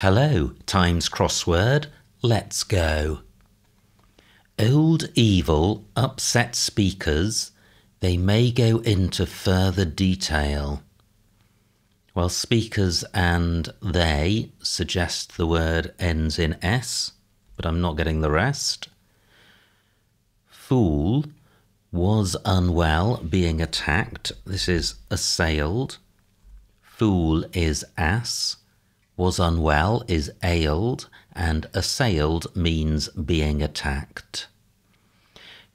Hello, Times crossword, let's go. Old evil upsets speakers, they may go into further detail. Well, speakers and they suggest the word ends in S, but I'm not getting the rest. Fool was unwell, being attacked. This is assailed. Fool is ass. Was unwell is ailed, and assailed means being attacked.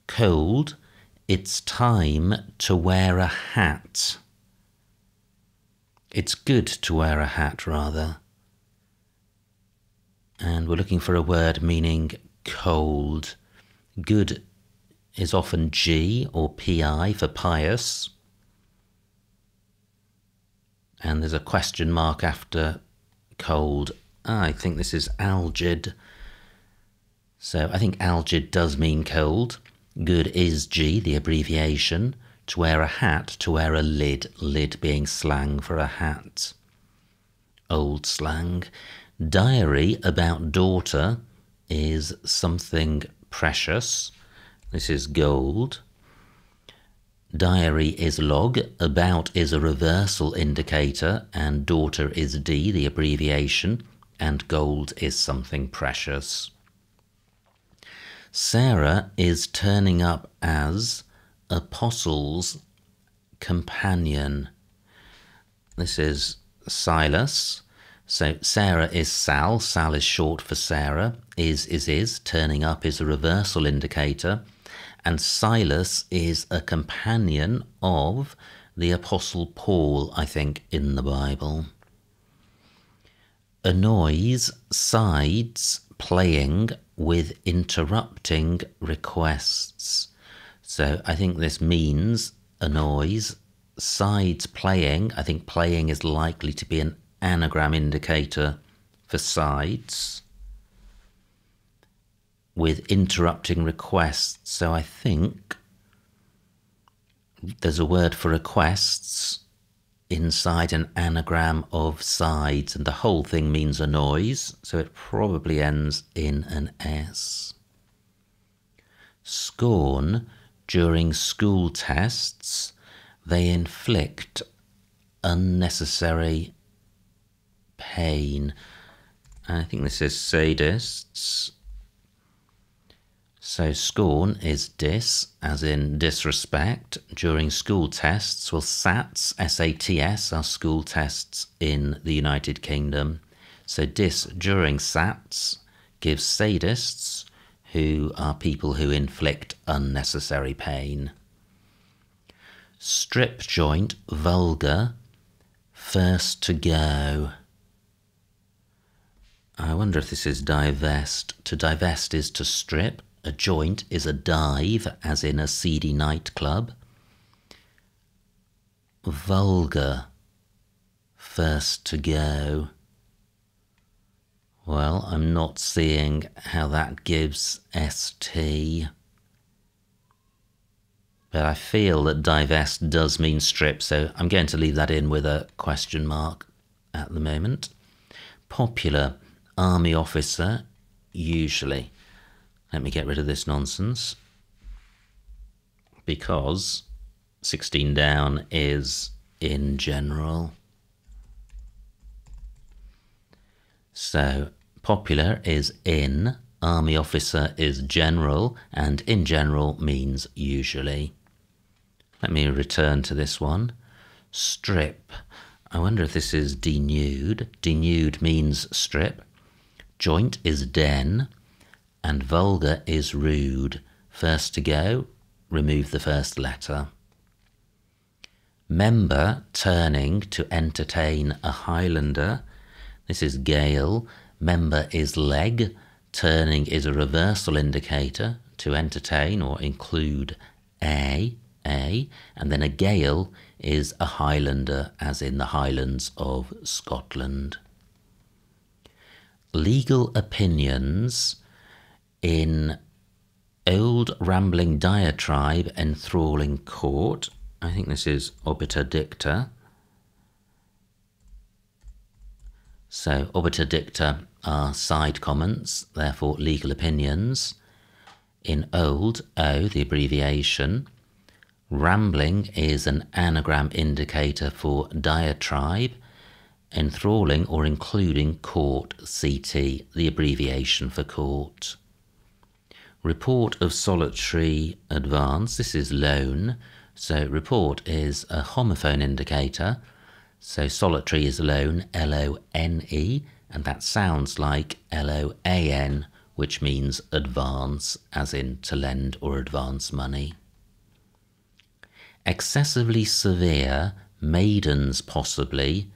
Cold, it's time to wear a hat. It's good to wear a hat, rather. And we're looking for a word meaning cold. Good is often G or PI for pious. And there's a question mark after cold. I think this is algid. So I think algid does mean cold. Good is G, the abbreviation. To wear a hat, to wear a lid. Lid being slang for a hat. Old slang. Diary about daughter is something precious. This is gold. Diary is log, about is a reversal indicator, and daughter is D, the abbreviation, and gold is something precious. Sarah is turning up as apostle's companion. This is Silas. So Sarah is Sal. Sal is short for Sarah. Is. Turning up is a reversal indicator. And Silas is a companion of the Apostle Paul, I think, in the Bible. Annoys sides playing with interrupting requests. So I think this means annoys sides playing. I think playing is likely to be an anagram indicator for sides. With interrupting requests, so I think there's a word for requests inside an anagram of sides, and the whole thing means a noise, so it probably ends in an S. Scorn during school tests, they inflict unnecessary pain. I think this is sadists. So scorn is dis, as in disrespect. During school tests, well, SATs, S-A-T-S, are school tests in the United Kingdom. So dis during SATs gives sadists, who are people who inflict unnecessary pain. Strip joint, vulgar, first to go. I wonder if this is divest. To divest is to strip. A joint is a dive, as in a seedy nightclub. Vulgar, first to go. Well, I'm not seeing how that gives ST. But I feel that divest does mean strip, so I'm going to leave that in with a question mark at the moment. Popular, army officer, usually. Let me get rid of this nonsense, because 16 down is in general. So popular is in, army officer is general, and in general means usually. Let me return to this one. Strip. I wonder if this is denude. Denude means strip. Joint is den. And vulgar is rude. First to go, remove the first letter. Member turning to entertain a Highlander. This is Gael. Member is leg. Turning is a reversal indicator to entertain or include a. And then a Gael is a Highlander, as in the Highlands of Scotland. Legal opinions. In old rambling diatribe enthralling court. I think this is obiter dicta. So obiter dicta are side comments, therefore legal opinions. In old, O, the abbreviation. Rambling is an anagram indicator for diatribe, enthralling or including court, CT, the abbreviation for court. Report of solitary advance, this is loan, so report is a homophone indicator, so solitary is loan, L-O-N-E, and that sounds like L-O-A-N, which means advance, as in to lend or advance money. Excessively severe, maidens possibly,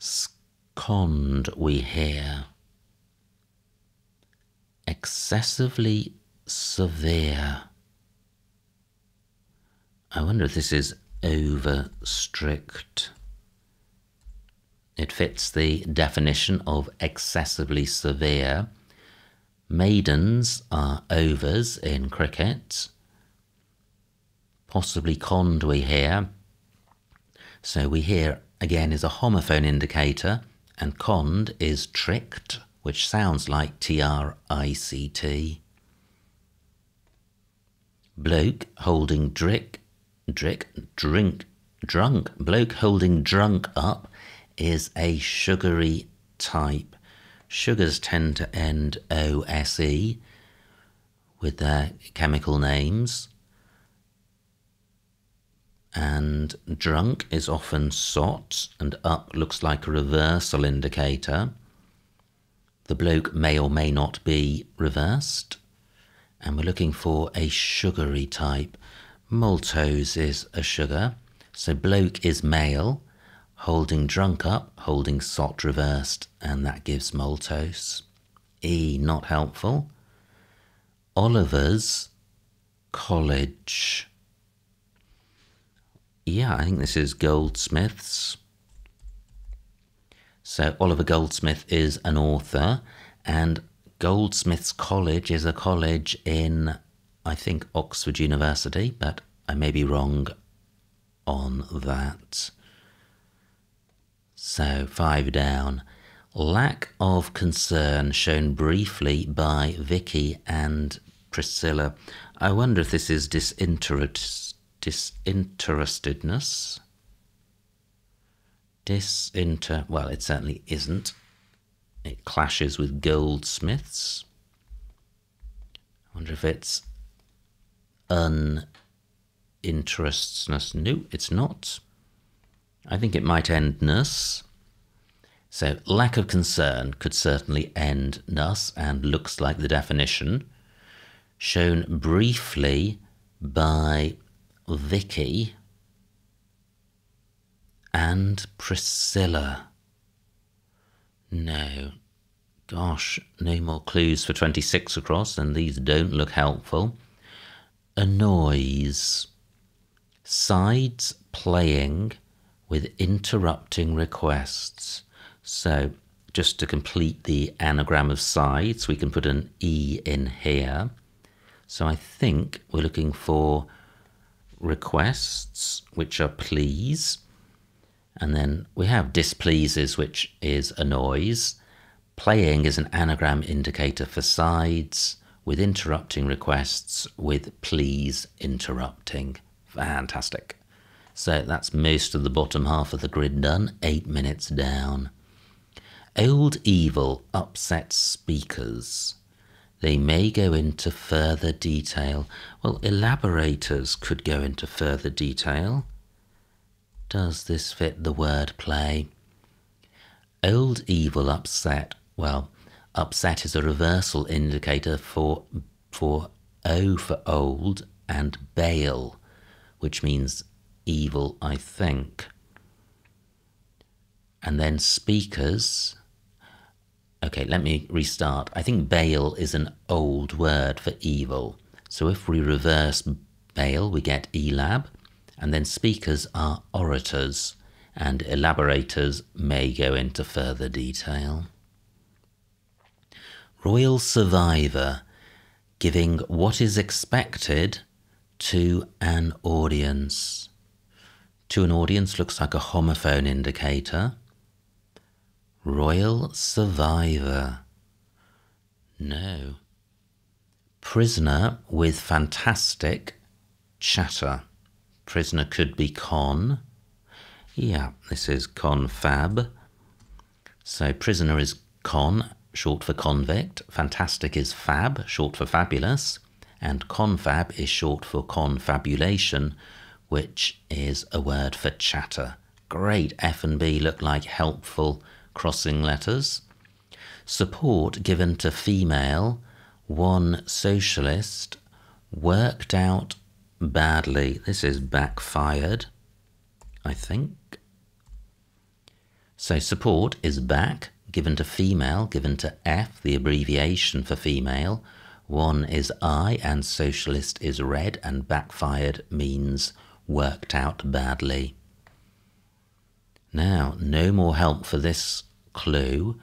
scond we hear. Excessively severe. I wonder if this is over strict. It fits the definition of excessively severe. Maidens are overs in cricket. Possibly cond we hear. So we hear again is a homophone indicator, and cond is tricked, which sounds like T-R-I-C-T. Bloke holding drunk. Bloke holding drunk up is a sugary type. Sugars tend to end O-S-E with their chemical names. And drunk is often sot, and up looks like a reversal indicator. The bloke may or may not be reversed. And we're looking for a sugary type. Maltose is a sugar. So bloke is male, holding drunk up, holding sot reversed, and that gives maltose. E, not helpful. Oliver's college. Yeah, I think this is Goldsmiths. So Oliver Goldsmith is an author, and Goldsmiths College is a college in, I think, Oxford University, but I may be wrong on that. So 5 down. Lack of concern shown briefly by Vicky and Priscilla. I wonder if this is disinterestedness. Well, it certainly isn't. It clashes with Goldsmiths. I wonder if it's uninterestedness. No, it's not. I think it might end ness. So lack of concern could certainly end ness and looks like the definition. Shown briefly by Vicky and Priscilla. No. Gosh, no more clues for 26 across, and these don't look helpful. Annoys. Sides playing with interrupting requests. So just to complete the anagram of sides, we can put an E in here. So I think we're looking for requests, which are please. And then we have displeases, which is annoys. Playing is an anagram indicator for sides, with interrupting requests, with please interrupting. Fantastic. So that's most of the bottom half of the grid done, 8 minutes down. Old evil upsets speakers. They may go into further detail. Well, elaborators could go into further detail. Does this fit the word play? Old evil upset. Well, upset is a reversal indicator for O for old and bail, which means evil, I think. And then speakers. Okay, let me restart. I think bail is an old word for evil. So if we reverse bail, we get elab. And then speakers are orators, and elaborators may go into further detail. Royal survivor, giving what is expected to an audience. To an audience looks like a homophone indicator. Royal survivor. No. Prisoner with fantastic chatter. Prisoner could be con. Yeah, this is confab. So prisoner is con, short for convict. Fantastic is fab, short for fabulous. And confab is short for confabulation, which is a word for chatter. Great F&B look like helpful crossing letters. Support given to female, one socialist, worked out badly. This is backfired, I think. So support is back, given to female, given to F, the abbreviation for female. One is I and socialist is red, and backfired means worked out badly. Now, no more help for this clue.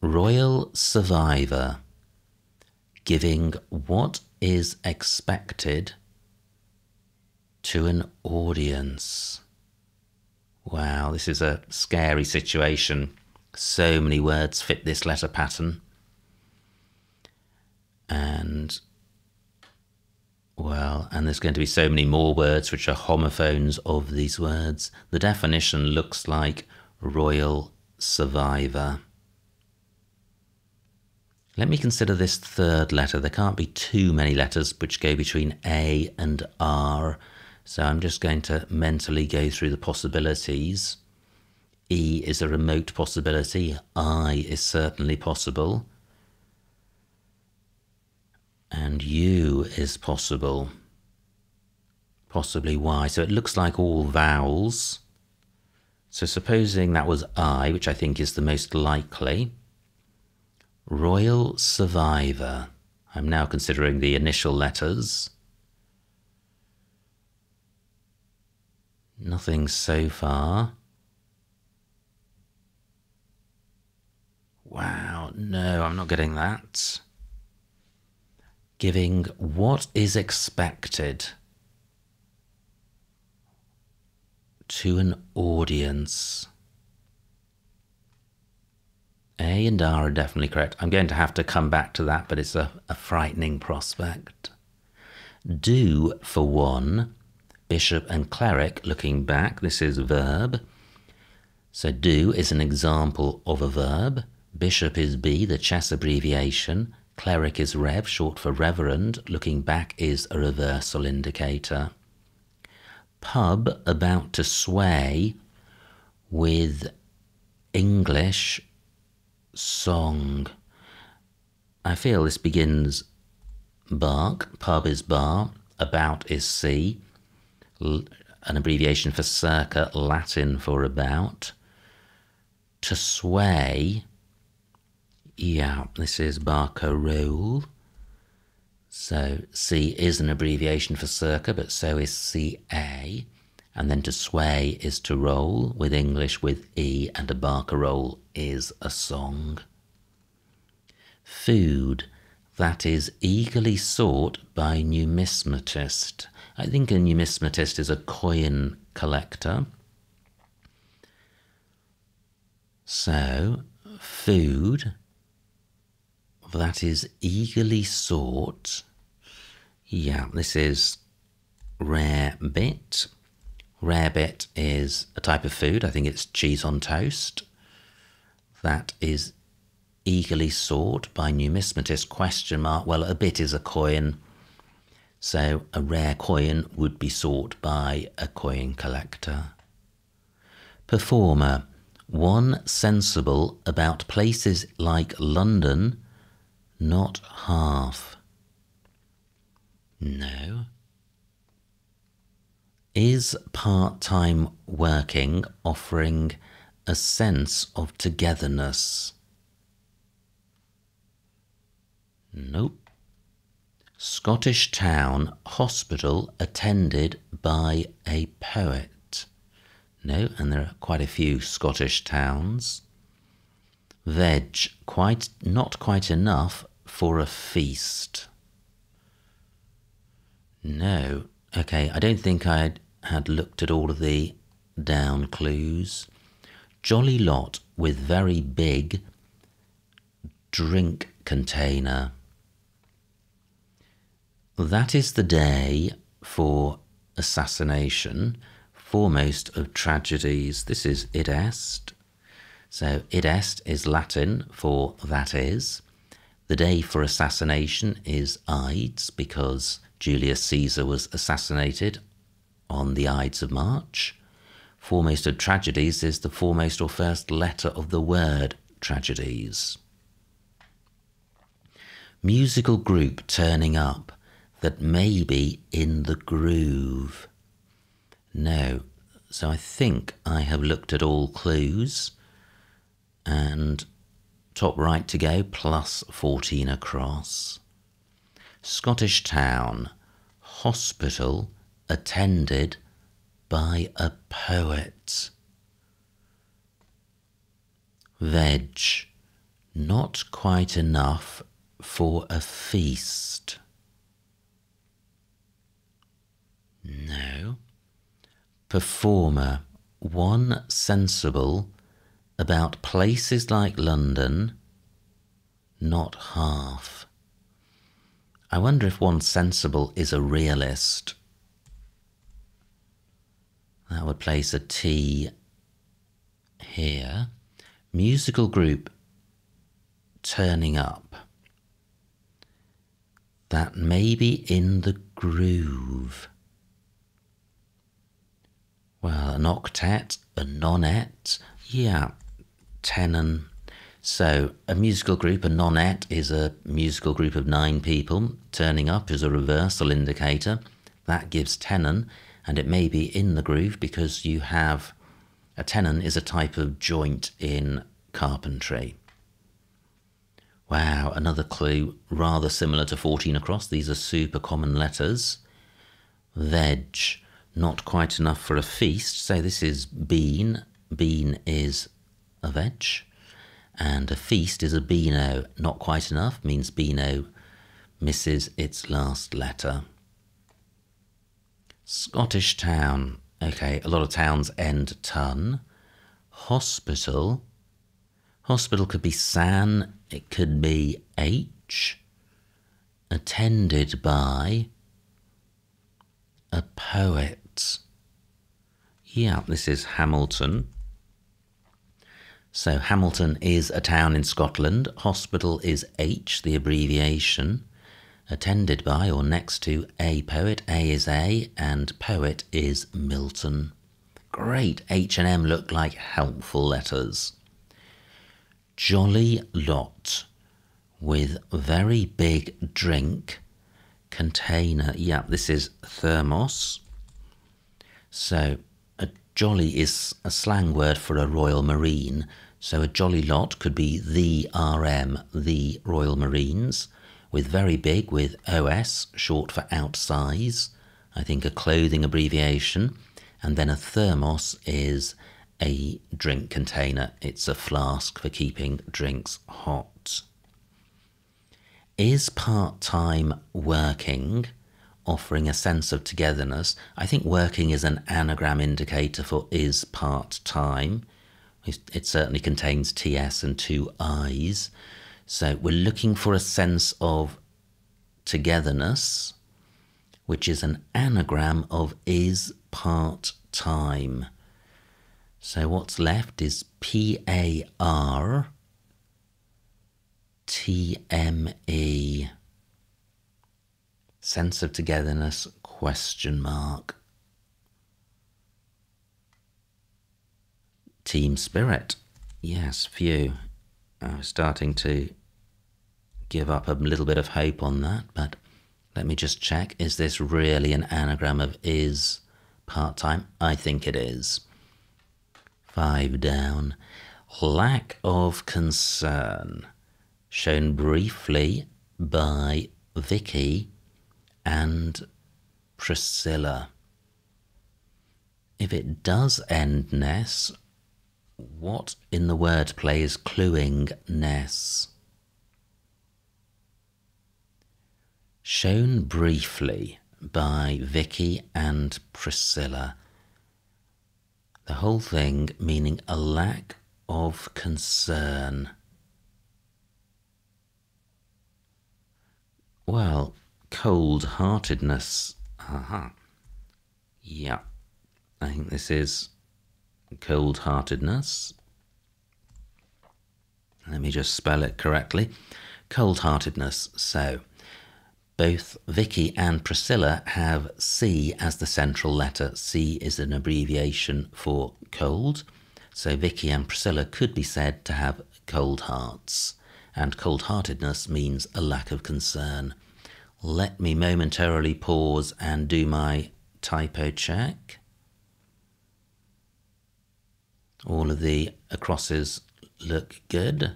Royal survivor, giving what is expected to an audience. Wow, this is a scary situation. So many words fit this letter pattern. And, well, and there's going to be so many more words which are homophones of these words. The definition looks like royal survivor. Let me consider this third letter. There can't be too many letters which go between A and R. So I'm just going to mentally go through the possibilities. E is a remote possibility. I is certainly possible. And U is possible, possibly Y. So it looks like all vowels. So supposing that was I, which I think is the most likely. Royal survivor. I'm now considering the initial letters. Nothing so far. Wow, no, I'm not getting that. Giving what is expected to an audience. A and R are definitely correct. I'm going to have to come back to that, but it's a frightening prospect. Do for one, bishop and cleric looking back, this is verb. So do is an example of a verb. Bishop is B, the chess abbreviation. Cleric is rev, short for reverend. Looking back is a reversal indicator. Pub, about to sway, with English song. I feel this begins bark. Pub is bar. About is sea. An abbreviation for circa, Latin for about. To sway. Yeah, this is barcarolle. So C is an abbreviation for circa, but so is CA. And then to sway is to roll, with English with E, and a barcarolle is a song. Food that is eagerly sought by numismatist. I think a numismatist is a coin collector. So food that is eagerly sought. Yeah, this is rarebit. Rarebit is a type of food. I think it's cheese on toast. That is eagerly sought by numismatist question mark. Well, a bit is a coin. So a rare coin would be sought by a coin collector. Performer. One sensible about places like London. Not half. No. Is part-time working offering a sense of togetherness? Nope. Scottish town hospital attended by a poet. No, and there are quite a few Scottish towns. Veg, not quite enough for a feast. No. Okay, I don't think I had looked at all of the down clues. jolly lot with very big drink container. That is the day for assassination, foremost of tragedies. This is id est. So id est is Latin for that is. The day for assassination is Ides, because Julius Caesar was assassinated on the Ides of March. Foremost of tragedies is the foremost or first letter of the word tragedies. Musical group turning up that may be in the groove. No, so I think I have looked at all clues, and top right to go, plus 14 across. Scottish town, hospital attended by a poet. Veg, not quite enough for a feast. No. Performer, one sensible about places like London, not half. I wonder if one sensible is a realist. That would place a T here. Musical group turning up that may be in the groove. Well, an octet, a nonette, yeah, tenon. So a musical group, a nonette, is a musical group of 9 people. Turning up is a reversal indicator. That gives tenon. And it may be in the groove because you have a tenon is a type of joint in carpentry. Wow, another clue, rather similar to 14 across. These are super common letters. Veg, not quite enough for a feast. So this is bean. Bean is a veg. And a feast is a beano. Not quite enough means beano misses its last letter. Scottish town. Okay, a lot of towns end ton. Hospital. Hospital could be san, it could be h. Attended by a poet. Yeah, this is Hamilton. So Hamilton is a town in Scotland. Hospital is h, the abbreviation. Attended by or next to a poet. A is A and poet is Milton. Great, H and M look like helpful letters. Jolly lot with very big drink container. Yeah, this is thermos. So a jolly is a slang word for a Royal Marine. So a jolly lot could be the RM, the Royal Marines. With very big, with OS, short for outsize, I think a clothing abbreviation. And then a thermos is a drink container. It's a flask for keeping drinks hot. Is part-time working offering a sense of togetherness? I think working is an anagram indicator for is part-time. It certainly contains TS and 2 I's. So we're looking for a sense of togetherness, which is an anagram of is part-time. So what's left is PARTME. Sense of togetherness, question mark. Team spirit. Yes, phew. I was starting to give up a little bit of hope on that, but let me just check. Is this really an anagram of is part-time? I think it is. 5 down. Lack of concern, shown briefly by Vicky and Priscilla. If it does end ness, what in the wordplay is cluing ness? Shown briefly by Vicky and Priscilla. The whole thing meaning a lack of concern. Well, cold-heartedness. Yeah, I think this is cold-heartedness. Let me just spell it correctly. Cold-heartedness. So, both Vicky and Priscilla have C as the central letter. C is an abbreviation for cold. So Vicky and Priscilla could be said to have cold hearts. And cold-heartedness means a lack of concern. Let me momentarily pause and do my typo check. All of the acrosses look good.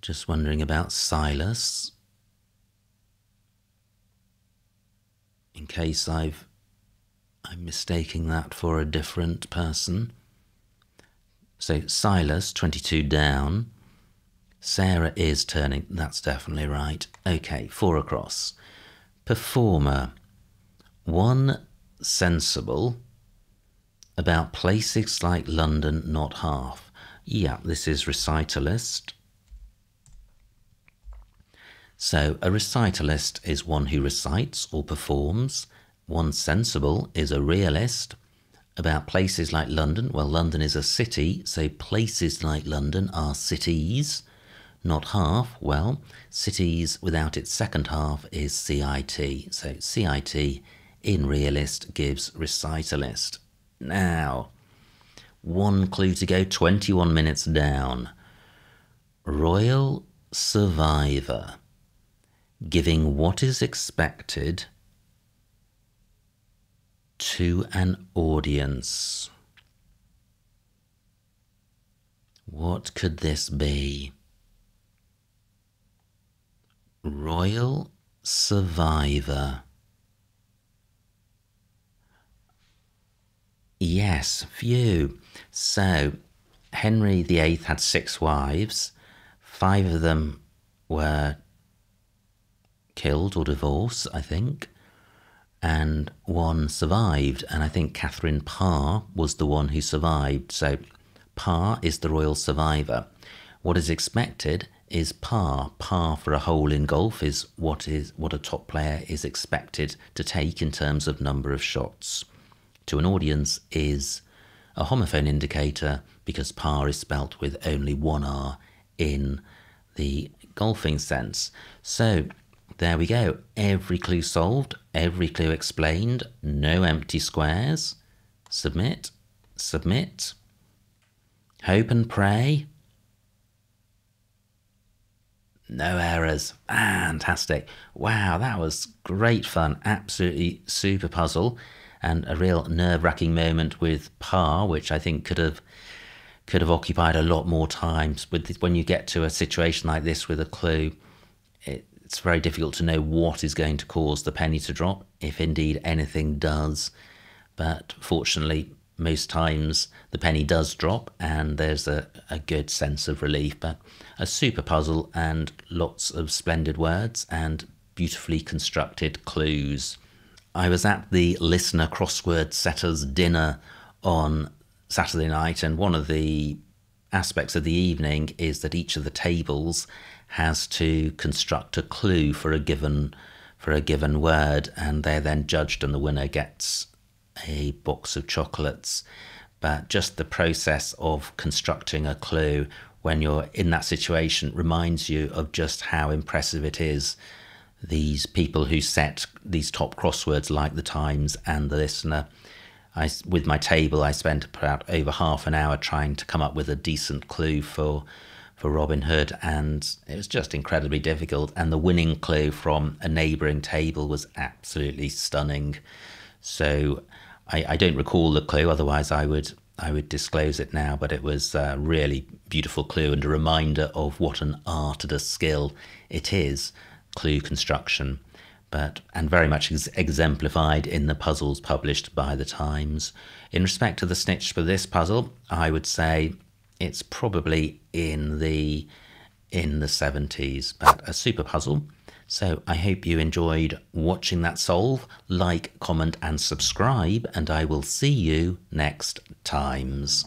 Just wondering about Silas, in case I'm mistaking that for a different person. So Silas, 22 down. Sarah is turning, that's definitely right. Okay, 4 across. Performer. One sensible about places like London, not half. Yeah, this is recitalist. So a recitalist is one who recites or performs. One sensible is a realist about places like London. Well, London is a city, so places like London are cities, not half. Well, cities without its second half is CIT. So CIT in realist gives recitalist. Now, one clue to go, 21 minutes down. Royal survivor, giving what is expected to an audience. What could this be? Royal survivor. Yes, phew. So Henry VIII had 6 wives. 5 of them were killed or divorced, I think. And 1 survived, and I think Catherine Parr was the one who survived. So Parr is the royal survivor. What is expected is par. Par for a hole in golf is what a top player is expected to take in terms of number of shots. To an audience is a homophone indicator because par is spelt with only 1 R in the golfing sense. So there we go. Every clue solved, every clue explained, no empty squares. Submit, submit, hope and pray. No errors. Fantastic. Wow, that was great fun. Absolutely super puzzle and a real nerve-wracking moment with Par, which I think could have occupied a lot more time. When you get to a situation like this with a clue, it's very difficult to know what is going to cause the penny to drop, if indeed anything does. But fortunately, most times the penny does drop and there's a good sense of relief. But a super puzzle and lots of splendid words and beautifully constructed clues. I was at the Listener Crossword Setters dinner on Saturday night, and one of the aspects of the evening is that each of the tables has to construct a clue for a given word, and they're then judged and the winner gets a box of chocolates. But just the process of constructing a clue when you're in that situation reminds you of just how impressive it is. These people who set these top crosswords like the Times and the Listener, with my table I spent about over half an hour trying to come up with a decent clue for Robin Hood, and it was just incredibly difficult, and the winning clue from a neighbouring table was absolutely stunning. So I don't recall the clue, otherwise I would disclose it now, but it was a really beautiful clue and a reminder of what an art and a skill it is, clue construction, and very much exemplified in the puzzles published by the Times. In respect to the snitch for this puzzle, I would say it's probably in the 70s, but a super puzzle. So I hope you enjoyed watching that solve. Like, comment and subscribe, and I will see you next Times.